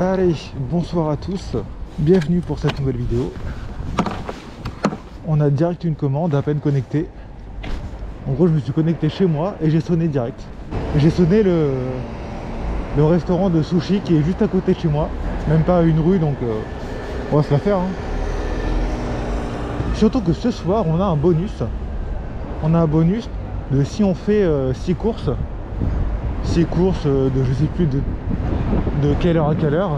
Allez, bonsoir à tous, bienvenue pour cette nouvelle vidéo. On a direct une commande à peine connectée. En gros, je me suis connecté chez moi et j'ai sonné direct. J'ai sonné le restaurant de sushi qui est juste à côté de chez moi. Même pas une rue, donc on va se la faire. Surtout que ce soir, on a un bonus. On a un bonus de si on fait 6 courses. 6 courses de je sais plus de quelle heure à quelle heure.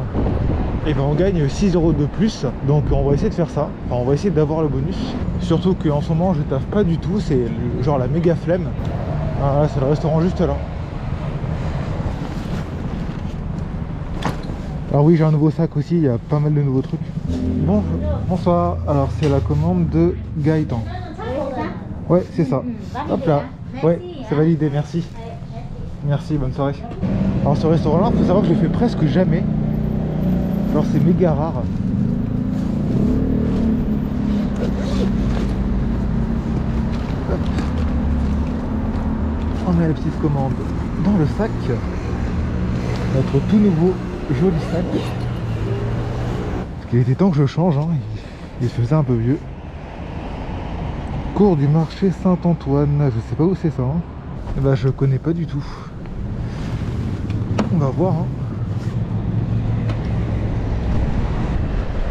Et ben on gagne 6 € de plus, donc on va essayer de faire ça, enfin on va essayer d'avoir le bonus. Surtout qu'en ce moment je taffe pas du tout, c'est genre la méga flemme. Ah, c'est le restaurant juste là. Alors oui, j'ai un nouveau sac aussi, il y a pas mal de nouveaux trucs. Bon, bonsoir, alors c'est la commande de Gaëtan. Ouais, c'est ça. Hop là, ouais, c'est validé, merci. Merci, bonne soirée. Alors ce restaurant là, il faut savoir que je le fais presque jamais. Alors c'est méga rare. On met la petite commande dans le sac. Notre tout nouveau joli sac. Parce qu'il était temps que je change, hein. Il se faisait un peu vieux. Cours du marché Saint-Antoine. Je sais pas où c'est ça. Hein. Et bah je connais pas du tout. On va voir. Hein.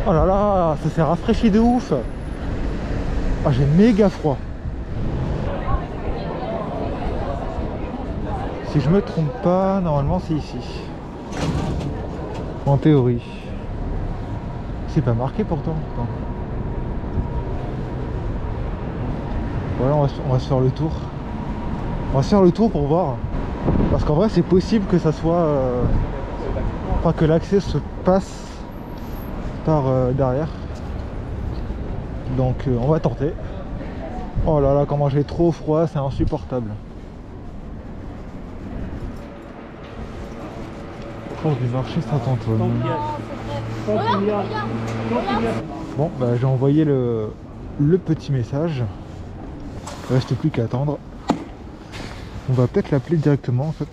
Oh là là, ça s'est rafraîchi de ouf. Ah, j'ai méga froid. Si je me trompe pas, normalement c'est ici. En théorie. C'est pas marqué pourtant. Voilà, on va se faire le tour. On va se faire le tour pour voir. Parce qu'en vrai c'est possible que ça soit... Enfin que l'accès se passe... derrière, donc on va tenter. Oh là là, comment j'ai trop froid, c'est insupportable. Cours du marché Saint-Antoine. Bon, bah, j'ai envoyé le petit message, il reste plus qu'à attendre. On va peut-être l'appeler directement en fait.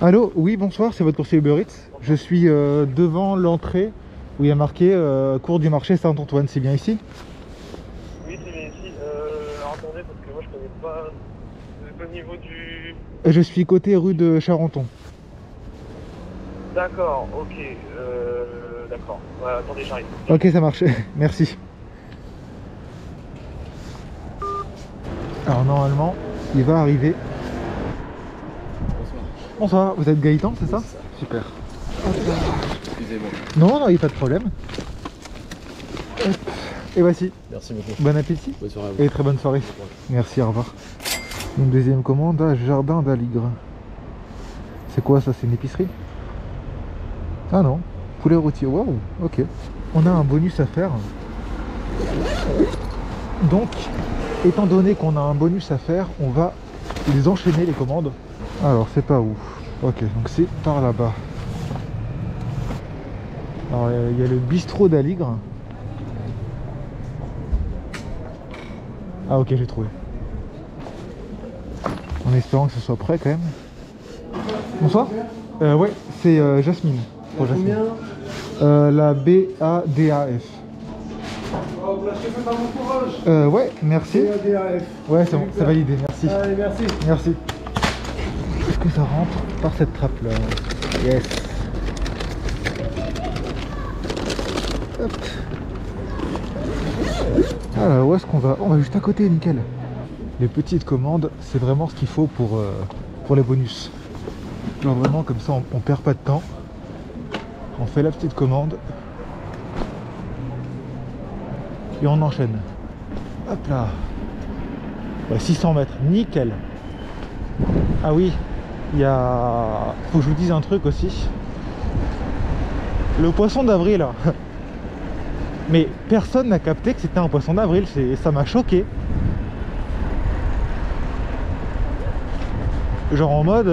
Allô, oui, bonsoir, c'est votre coursier Uber Eats. Je suis devant l'entrée où il y a marqué cours du marché Saint-Antoine, c'est bien ici? Oui, c'est bien ici. Attendez, parce que moi je connais pas le niveau du... Je suis côté rue de Charenton. D'accord, ok. D'accord. Ouais, attendez, j'arrive. Ok, ça marche. Merci. Alors normalement, il va arriver. Bonsoir. Bonsoir, vous êtes Gaëtan, c'est ça? Oui, c'est ça. Super. Non, non, il n'y a pas de problème. Et voici. Merci beaucoup. Bon appétit. Bonne soirée à vous. Et très bonne soirée. Merci, au revoir. Une deuxième commande à Jardin d'Aligre. C'est quoi ça? C'est une épicerie? Ah non. Poulet rôti. Waouh. Ok. On a un bonus à faire. Donc, étant donné qu'on a un bonus à faire, on va les enchaîner les commandes. Alors, c'est par où? Ok, donc c'est par là-bas. Alors il y a le bistrot d'Aligre. Ah ok, j'ai trouvé. En espérant que ce soit prêt quand même. Bonsoir. Ouais, c'est Jasmine. Pour Jasmine. La B-A-D-A-F. Oh, vous lâchez pas mon courage. Ouais, merci. B-A-D-A-F. Ouais, c'est bon, c'est validé, merci. Allez, merci. Merci. Est-ce que ça rentre par cette trappe là? Yes. Hop. Alors où est-ce qu'on va? On va juste à côté, nickel. Les petites commandes, c'est vraiment ce qu'il faut pour les bonus. Alors vraiment comme ça on perd pas de temps. On fait la petite commande. Et on enchaîne. Hop là. Ouais, 600 mètres, nickel. Ah oui, il y a... Faut que je vous dise un truc aussi. Le poisson d'avril là. Mais personne n'a capté que c'était un poisson d'avril, ça m'a choqué. Genre en mode...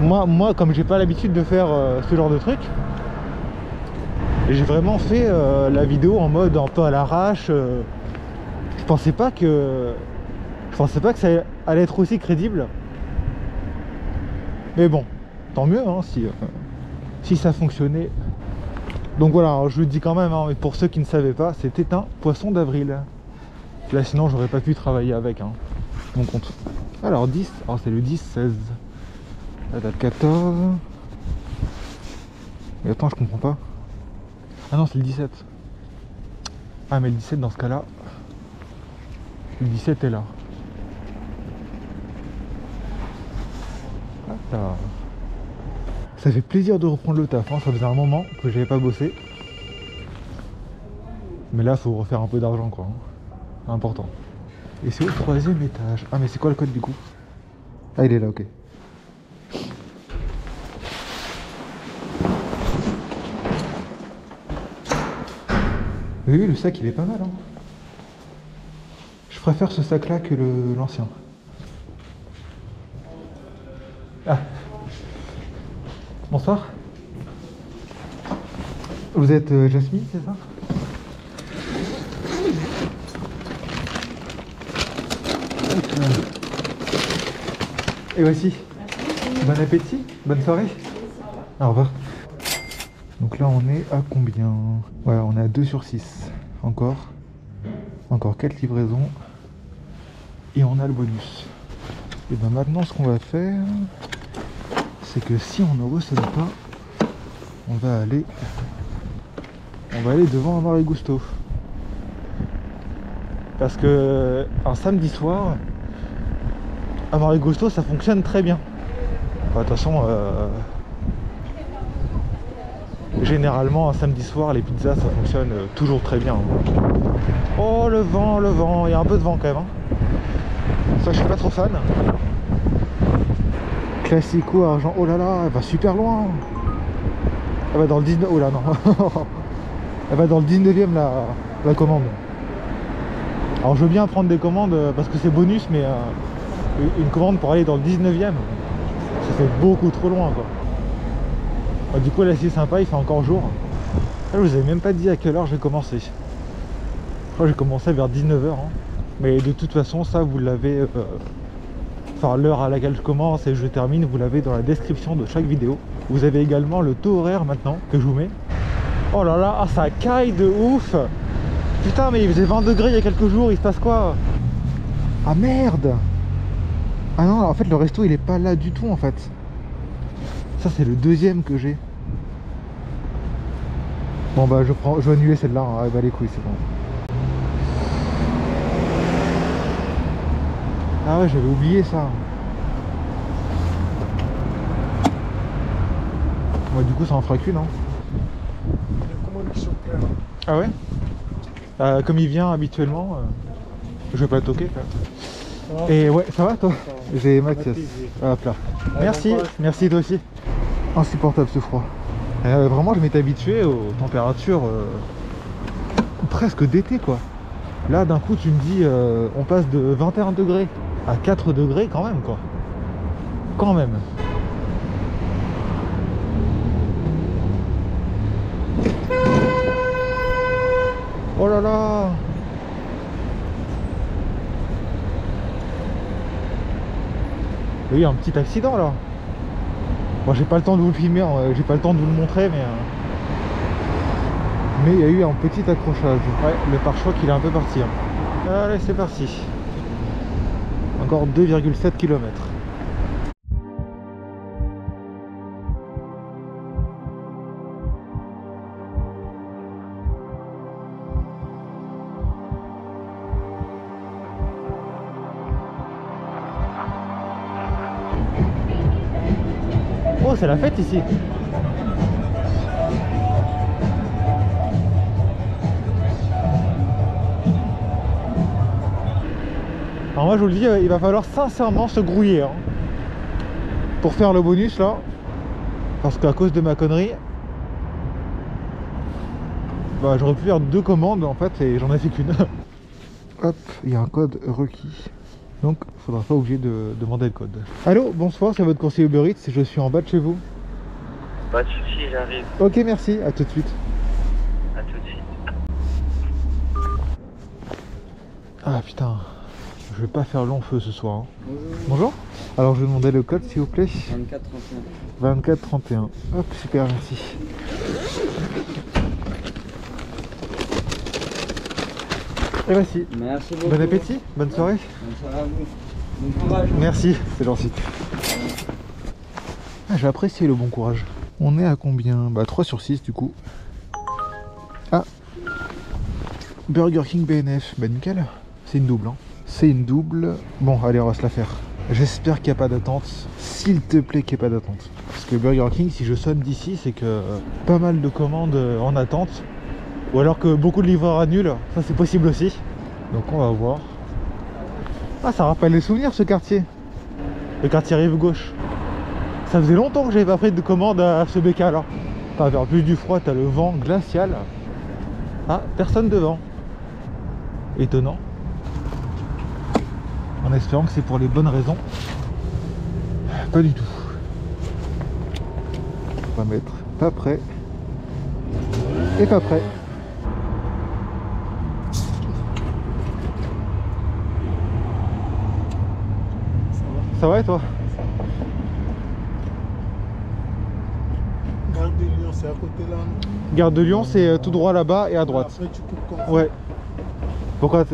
moi comme j'ai pas l'habitude de faire ce genre de truc, j'ai vraiment fait la vidéo en mode un peu à l'arrache. Je pensais pas que ça allait être aussi crédible. Mais bon, tant mieux hein, si... si ça fonctionnait. Donc voilà, je le dis quand même, hein, mais pour ceux qui ne savaient pas, c'était un poisson d'avril. Là sinon j'aurais pas pu travailler avec, hein, mon compte. Alors 10, alors c'est le 10, 16. Là t'as le 14. Et attends, je comprends pas. Ah non, c'est le 17. Ah mais le 17 dans ce cas-là. Le 17 est là. Attends. Ça fait plaisir de reprendre le taf, hein. Ça faisait un moment que j'avais pas bossé. Mais là faut refaire un peu d'argent quoi. Hein. Important. Et c'est au troisième étage. Ah mais c'est quoi le code du coup? Ah il est là, ok. Oui, le sac il est pas mal, hein. Je préfère ce sac là que l'ancien. Ah. Bonsoir. Vous êtes Jasmine, c'est ça? Et voici. Merci. Bon appétit, bonne soirée. Au revoir. Donc là on est à combien? Ouais, on est à 2 sur 6. Encore 4 livraisons. Et on a le bonus. Et bien maintenant ce qu'on va faire, c'est que si on ne recèle pas, on va aller devant un bar et gusto. Parce que un samedi soir, à Marie Gusto, ça fonctionne très bien. Enfin, de toute façon, généralement, un samedi soir, les pizzas, ça fonctionne toujours très bien. Oh, le vent, il y a un peu de vent quand même. Hein. Ça, je suis pas trop fan. Classico, argent, oh là là, elle va super loin. Elle va dans le 19e, oh là non. Elle va dans le 19e, la commande. Alors, je veux bien prendre des commandes parce que c'est bonus, mais... une commande pour aller dans le 19e, ça fait beaucoup trop loin quoi. Alors, du coup là c'est sympa, il fait encore jour. Là, je vous avais même pas dit à quelle heure j'ai commencé. Je crois que j'ai commencé vers 19h, hein. Mais de toute façon ça vous l'avez, enfin l'heure à laquelle je commence et je termine, vous l'avez dans la description de chaque vidéo. Vous avez également le taux horaire maintenant que je vous mets. Oh là là, ah, ça caille de ouf. Putain mais il faisait 20 degrés il y a quelques jours, il se passe quoi? Ah merde. Ah non, en fait le resto il est pas là du tout en fait. Ça c'est le deuxième que j'ai. Bon bah je vais annuler celle-là, hein. Ah, bah les couilles c'est bon. Ah ouais, j'avais oublié ça. Bah du coup ça en fera qu'une, hein. Ah ouais, comme il vient habituellement, je vais pas le toquer quoi. Et ouais, ça va toi? J'ai Mathias. Hop là. Merci, merci toi aussi. Insupportable ce froid. Vraiment je m'étais habitué aux températures presque d'été quoi. Là d'un coup tu me dis on passe de 21 degrés à 4 degrés quand même quoi. Quand même. Oh là là. Il y a eu un petit accident là. Bon, j'ai pas le temps de vous le filmer, j'ai pas le temps de vous le montrer, mais il y a eu un petit accrochage. Ouais, le pare-choc il est un peu parti. Hein. Allez, c'est parti. Encore 2,7 km. C'est la fête ici. Alors moi je vous le dis, il va falloir sincèrement se grouiller, hein, pour faire le bonus là, parce qu'à cause de ma connerie, bah, j'aurais pu faire 2 commandes en fait et j'en ai fait qu'une. Hop, il y a un code requis. Donc, il faudra pas oublier de demander le code. Allô, bonsoir, c'est votre conseiller Uber Eats, je suis en bas de chez vous. Pas de soucis, j'arrive. Ok, merci, à tout de suite. À tout de suite. Ah putain, je vais pas faire long feu ce soir. Hein. Bonjour. Bonjour. Alors je vais demander le code s'il vous plaît. 24 31. Hop, super, merci. Et voici. Merci beaucoup. Bon appétit, bonne soirée. Bonne soirée à vous. Bon courage. Merci, c'est gentil. Ah, j'ai apprécié le bon courage. On est à combien? Bah 3 sur 6 du coup. Ah, Burger King BNF, bah nickel. C'est une double, hein. C'est une double. Bon, allez, on va se la faire. J'espère qu'il n'y a pas d'attente. S'il te plaît, qu'il n'y ait pas d'attente. Parce que Burger King, si je sonne d'ici, c'est que pas mal de commandes en attente. Ou alors que beaucoup de livreurs annulent. Ça, c'est possible aussi. Donc, on va voir. Ah, ça rappelle les souvenirs, ce quartier. Le quartier rive gauche. Ça faisait longtemps que j'avais pas pris de commande à ce BK-là. Enfin, vers plus du froid, t'as le vent glacial. Ah, personne devant. Étonnant. En espérant que c'est pour les bonnes raisons. Pas du tout. On va mettre pas prêt. Et pas prêt. Ça va et toi? Gare de Lyon, c'est à côté là. Gare de Lyon, c'est tout droit là-bas et à droite. Après, tu coupes comme ça. Ouais. Pourquoi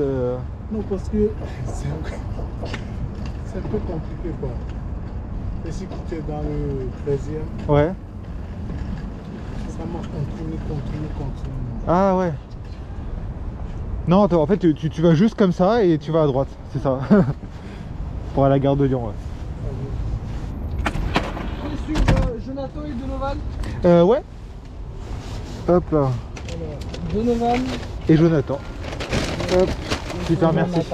non, parce que c'est un peu compliqué quoi. Et si tu es dans le 13e, ouais. Ça marche, continue. Ah ouais. Non, attends, en fait tu vas juste comme ça et tu vas à droite, c'est ça. Pour aller à la gare de Lyon, ouais. Je suis Jonathan et Donovan. Ouais. Hop là. Donovan. Et Jonathan. Hop. Super, merci. Je sais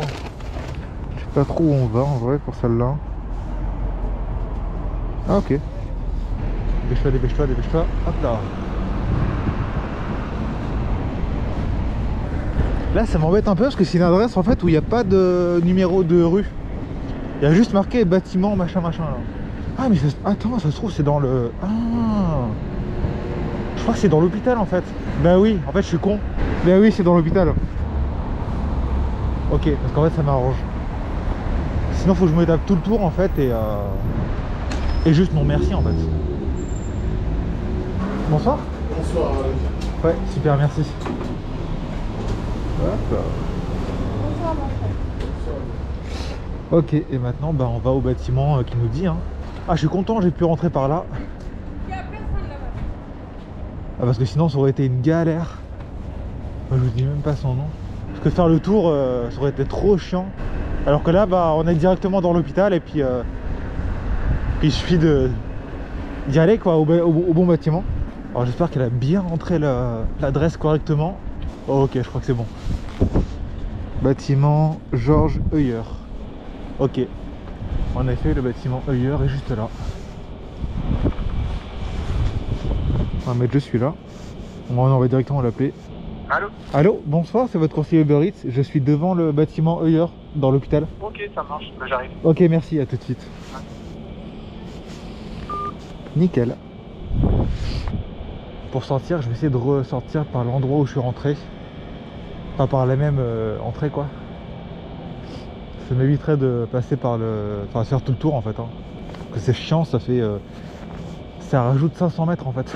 pas trop où on va en vrai pour celle-là. Ah ok. Dépêche-toi. Hop là. Là ça m'embête un peu parce que c'est une adresse en fait où il n'y a pas de numéro de rue. Il y a juste marqué bâtiment machin là. Ah mais ça... attends, ça se trouve c'est dans le... Ah, je crois que c'est dans l'hôpital en fait. Bah oui, en fait je suis con. Bah oui, c'est dans l'hôpital. Ok, parce qu'en fait ça m'arrange. Sinon faut que je me tape tout le tour en fait et juste non merci en fait. Bonsoir. Bonsoir. Ouais, super, merci. Hop. Bonsoir, bonsoir. Ok, et maintenant bah, on va au bâtiment qui nous dit. Hein. Ah, je suis content, j'ai pu rentrer par là. Il n'y a personne là-bas. Ah, parce que sinon ça aurait été une galère. Moi, je vous dis même pas son nom. Que faire le tour ça aurait été trop chiant, alors que là bah on est directement dans l'hôpital et puis il suffit de d'y aller quoi au bon bâtiment. Alors j'espère qu'elle a bien rentré l'adresse correctement. Oh, ok, je crois que c'est bon. Bâtiment Georges Heuer. Ok, en effet le bâtiment Euler est juste là. On va mettre je suis là. On va directement l'appeler. Allô? Allô, bonsoir, c'est votre conseiller Uber Eats. Je suis devant le bâtiment Euler, dans l'hôpital. Ok, ça marche, j'arrive. Ok, merci, à tout de suite. Ouais. Nickel. Pour sortir, je vais essayer de ressortir par l'endroit où je suis rentré. Enfin, par la même entrée, quoi. Ça m'éviterait de passer par le... Enfin, faire tout le tour, en fait. Hein. Parce que c'est chiant, ça fait... Ça rajoute 500 mètres, en fait.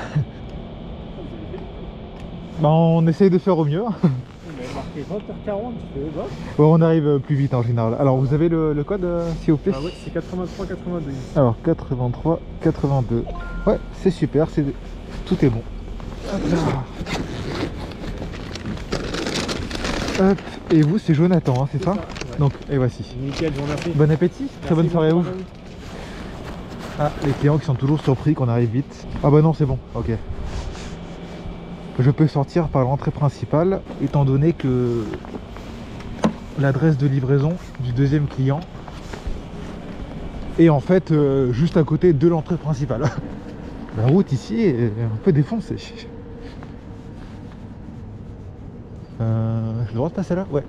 Bah on essaye de faire au mieux. On a marqué 20h40, ouais, on arrive plus vite en général. Alors vous avez le code s'il vous plaît? Ah ouais, c'est 83 82. Alors 83 82. Ouais, c'est super, c'est... tout est bon. Hop. Et vous c'est Jonathan, hein, c'est ça, ouais. Donc et voici. Nickel, je vous remercie. Bon appétit. Merci, très bonne soirée à vous. Ah, les clients qui sont toujours surpris qu'on arrive vite. Ah bah non, c'est bon, ok. Je peux sortir par l'entrée principale, étant donné que l'adresse de livraison du deuxième client est en fait juste à côté de l'entrée principale. La route ici est un peu défoncée. J'ai le droit de passer là? Ouais.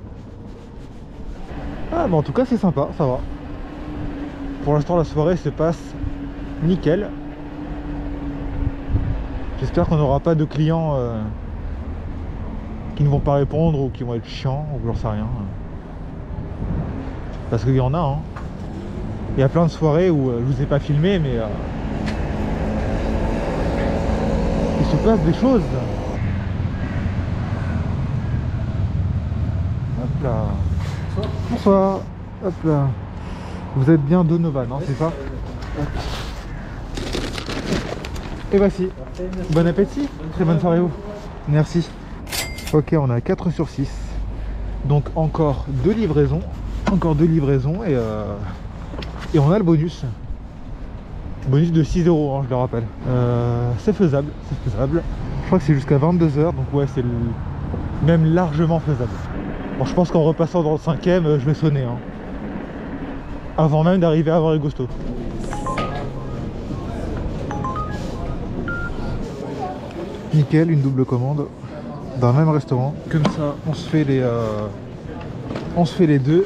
Ah bah en tout cas c'est sympa, ça va. Pour l'instant la soirée se passe nickel. J'espère qu'on n'aura pas de clients qui ne vont pas répondre ou qui vont être chiants ou j'en sais rien. Parce qu'il y en a, hein. Il y a plein de soirées où je vous ai pas filmé, mais il se passe des choses. Hop là. Bonsoir. Bonsoir. Hop là. Vous êtes bien Donovan, hein, oui, c'est ça? Et voici. Bon appétit. Très bonne soirée à vous. Merci. Ok, on a 4 sur 6. Donc encore 2 livraisons. Encore 2 livraisons et on a le bonus. Bonus de 6 €, hein, je le rappelle. C'est faisable, c'est faisable. Je crois que c'est jusqu'à 22 h, donc ouais, c'est même largement faisable. Bon, je pense qu'en repassant dans le 5e, je vais sonner. Hein, avant même d'arriver à Valentine. Nickel, une double commande d'un même restaurant. Comme ça, on se fait les deux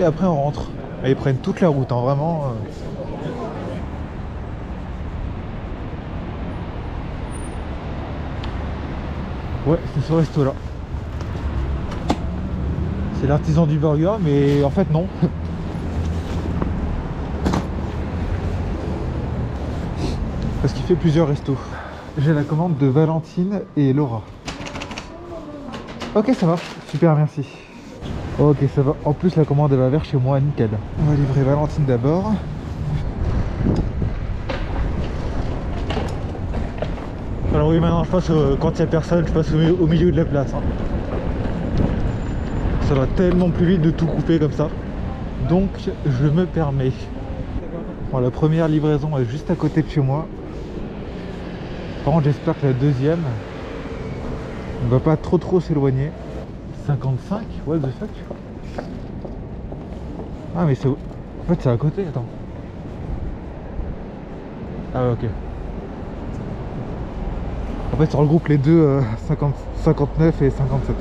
et après on rentre. Et ils prennent toute la route, hein, vraiment. Ouais, c'est ce resto-là. C'est l'artisan du burger, mais en fait non. Parce qu'il fait plusieurs restos. J'ai la commande de Valentine et Laura. Ok, ça marche. Super, merci. Ok, ça va. En plus, la commande, elle va vers chez moi. Nickel. On va livrer Valentine d'abord. Alors oui, maintenant, je passe quand il n'y a personne, je passe au milieu de la place. Hein. Ça va tellement plus vite de tout couper comme ça. Donc, je me permets. Bon, la première livraison est juste à côté de chez moi. Par contre, j'espère que la deuxième ne va pas trop s'éloigner. 55, what the fuck? Ah mais c'est... En fait c'est à côté, attends. Ah ouais, ok. En fait, on regroupe les deux 50, 59 et 57.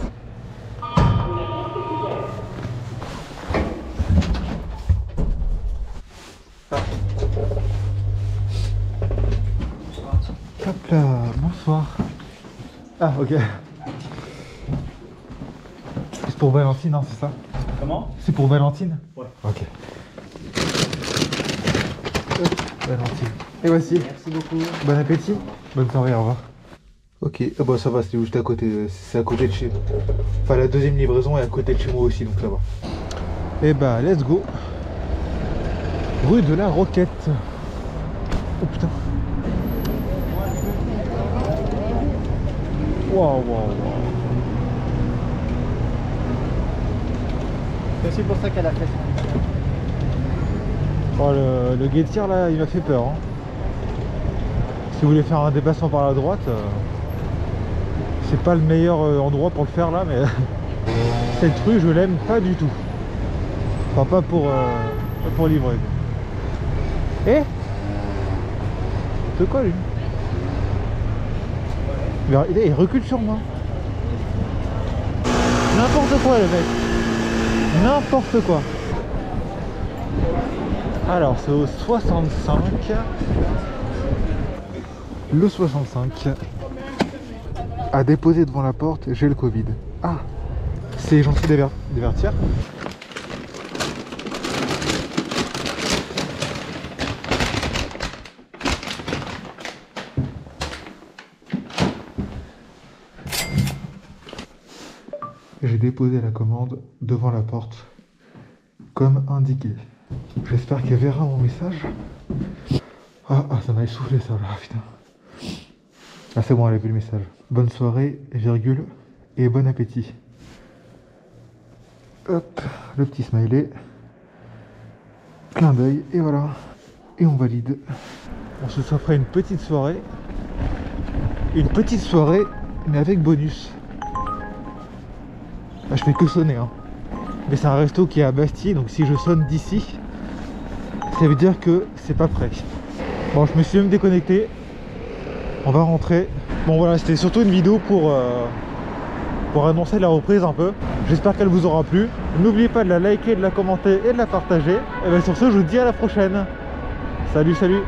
Hop là, bonsoir. Ah ok. C'est pour Valentine, hein, c'est ça? Comment? C'est pour Valentine? Ouais. Ok. Valentine. Et voici. Merci beaucoup. Bon appétit. Bonne soirée, au revoir. Ok, ah bah ça va, c'est juste à côté. C'est à côté de chez... Enfin la deuxième livraison est à côté de chez moi aussi, donc ça va. Et bah let's go. Rue de la Roquette. Oh putain. Wow, wow, wow. C'est aussi pour ça qu'elle a fait ça. Oh, le guettier là, il m'a fait peur. Hein. Si vous voulez faire un dépassement par la droite, c'est pas le meilleur endroit pour le faire là, mais cette rue, je l'aime pas du tout. Enfin, pas pour, pas pour livrer. Eh, te colle une. Il recule sur moi. N'importe quoi le mec. N'importe quoi. Alors c'est au 65. Le 65 a déposé devant la porte, j'ai le Covid. Ah, c'est gentil d'avertir. J'ai déposé la commande devant la porte, comme indiqué. J'espère qu'elle verra mon message. Ah, ah ça m'a essoufflé ça, là, putain. Ah, c'est bon, elle a vu le message. Bonne soirée, virgule, et bon appétit. Hop, le petit smiley. Clin d'œil, et voilà. Et on valide. On se fera une petite soirée. Une petite soirée, mais avec bonus. Bah, je fais que sonner, hein. Mais c'est un resto qui est à Bastille, donc si je sonne d'ici, ça veut dire que c'est pas prêt. Bon, je me suis même déconnecté. On va rentrer. Bon, voilà, c'était surtout une vidéo pour annoncer la reprise un peu. J'espère qu'elle vous aura plu. N'oubliez pas de la liker, de la commenter et de la partager. Et bien, sur ce, je vous dis à la prochaine. Salut, salut!